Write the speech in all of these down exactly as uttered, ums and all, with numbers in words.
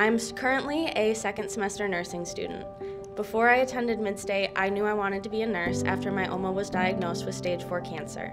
I'm currently a second semester nursing student. Before I attended Mid-State, I knew I wanted to be a nurse after my oma was diagnosed with stage four cancer.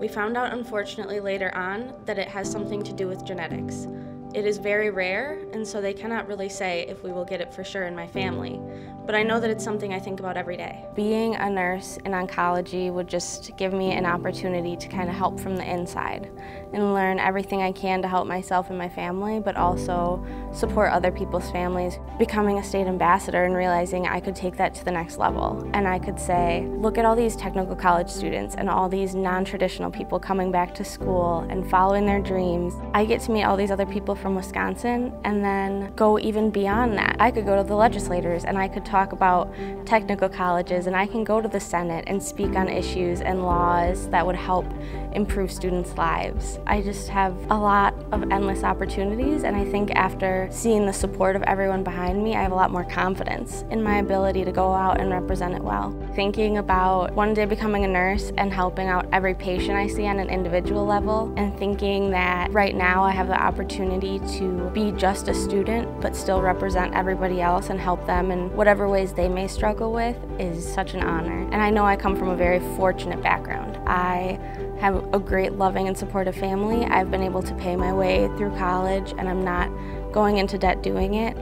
We found out, unfortunately, later on that it has something to do with genetics. It is very rare, and so they cannot really say if we will get it for sure in my family. But I know that it's something I think about every day. Being a nurse in oncology would just give me an opportunity to kind of help from the inside and learn everything I can to help myself and my family, but also support other people's families. Becoming a state ambassador and realizing I could take that to the next level. And I could say, look at all these technical college students and all these non-traditional people coming back to school and following their dreams. I get to meet all these other people from Wisconsin and then go even beyond that. I could go to the legislators and I could talk about technical colleges, and I can go to the Senate and speak on issues and laws that would help improve students' lives. I just have a lot of endless opportunities, and I think after seeing the support of everyone behind me, I have a lot more confidence in my ability to go out and represent it well. Thinking about one day becoming a nurse and helping out every patient I see on an individual level, and thinking that right now I have the opportunity to be just a student but still represent everybody else and help them in whatever ways they may struggle with is such an honor. And I know I come from a very fortunate background. I have a great, loving and supportive family. I've been able to pay my way through college and I'm not going into debt doing it.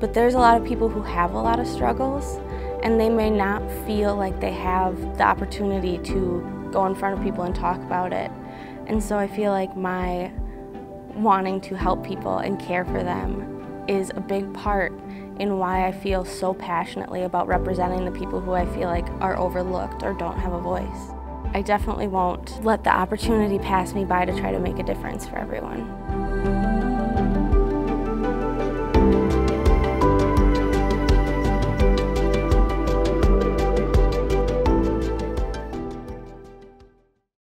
But there's a lot of people who have a lot of struggles and they may not feel like they have the opportunity to go in front of people and talk about it. And so I feel like my wanting to help people and care for them is a big part in why I feel so passionately about representing the people who I feel like are overlooked or don't have a voice. I definitely won't let the opportunity pass me by to try to make a difference for everyone.